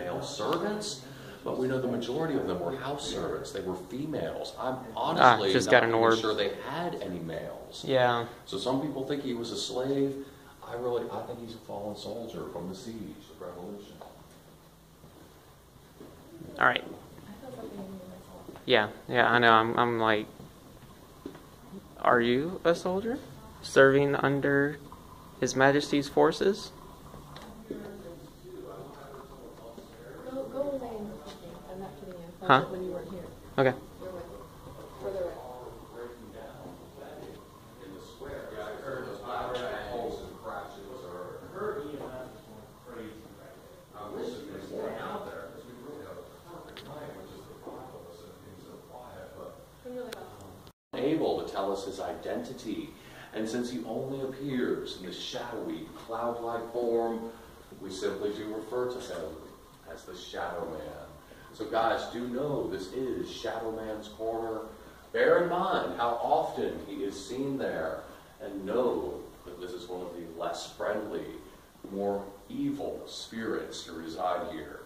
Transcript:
male servants, but we know the majority of them were house servants. They were females. I'm honestly not sure they had any males. Yeah. So some people think he was a slave. I think he's a fallen soldier from the siege of Revolution. All right. Yeah, I know. I'm like, are you a soldier serving under His Majesty's forces? Huh? When you weren't here. Okay. You're with it. Further away. Able to tell us his identity, and since he only appears in the shadowy, cloud-like form, we simply do refer to him as the Shadow Man. So guys, do know this is Shadow Man's Corner. Bear in mind how often he is seen there, and know that this is one of the less friendly, more evil spirits to reside here.